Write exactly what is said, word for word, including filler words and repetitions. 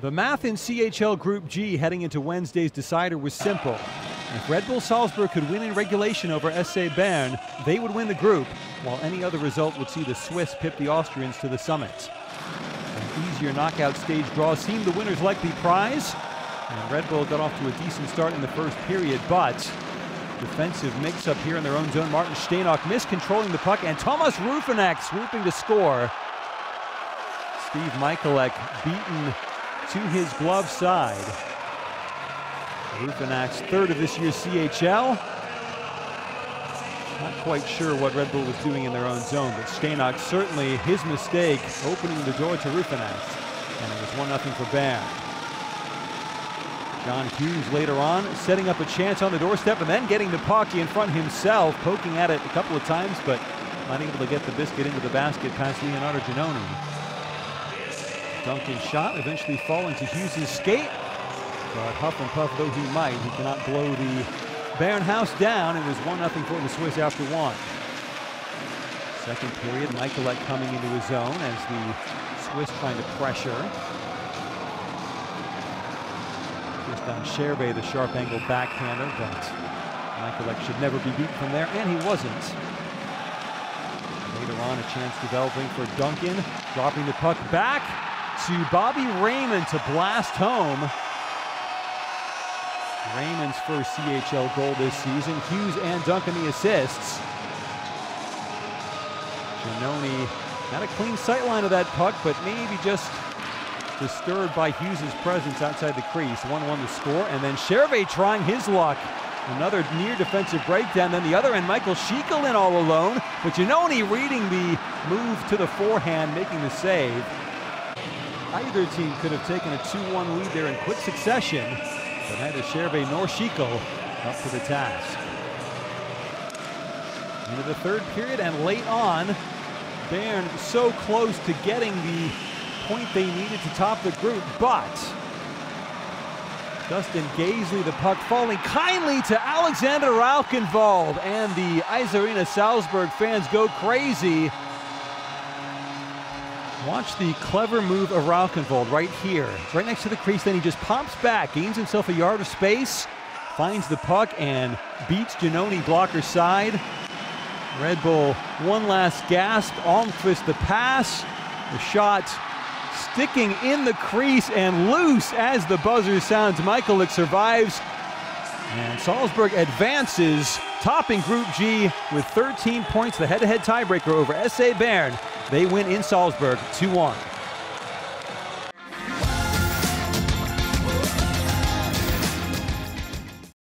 The math in C H L Group G heading into Wednesday's decider was simple. If Red Bull Salzburg could win in regulation over S A Bern, they would win the group, while any other result would see the Swiss pip the Austrians to the summit. An easier knockout stage draw seemed the winner's likely prize, and Red Bull got off to a decent start in the first period, but defensive mix-up here in their own zone. Martin Steinock miscontrolling the puck, and Thomas Rüfenacht swooping to score. Steve Michelek beaten to his glove side. Rüfenacht's third of this year's C H L. Not quite sure what Red Bull was doing in their own zone, but Steinock, certainly his mistake, opening the door to Rüfenacht. And it was one nothing for Bern. John Hughes later on setting up a chance on the doorstep and then getting the puck in front himself, poking at it a couple of times, but not able to get the biscuit into the basket past Leonardo Genoni. Duncan shot, eventually falling to Hughes' skate. But huff and puff though he might, he cannot blow the Bern house down. It was one nothing for the Swiss after one. Second period, Michelek coming into his zone as the Swiss trying to pressure. Just on Scherwey, the sharp angle backhander, but Michelek should never be beaten from there, and he wasn't. Later on, a chance developing for Duncan, dropping the puck back to Bobby Raymond to blast home. Raymond's first C H L goal this season. Hughes and Duncan the assists. Genoni had a clean sightline of that puck, but maybe just disturbed by Hughes' presence outside the crease. one one to score, and then Chervet trying his luck. Another near defensive breakdown, then the other end, Michael Schiechl in all alone, but Genoni reading the move to the forehand, making the save. Either team could have taken a two one lead there in quick succession, but neither Chervet nor Schiechl up to the task. Into the third period, and late on, Bern so close to getting the point they needed to top the group, but Dustin Gaisley, the puck falling kindly to Alexander Rauchenwald, and the Eisarena Salzburg fans go crazy. Watch the clever move of Rauchenwald right here. It's right next to the crease, then he just pops back, gains himself a yard of space, finds the puck, and beats Genoni blocker side. Red Bull, one last gasp. Almfist the pass, the shot sticking in the crease and loose as the buzzer sounds. Michelek survives, and Salzburg advances, topping Group G with thirteen points, the head-to-head tiebreaker over S A Bern. They win in Salzburg two one.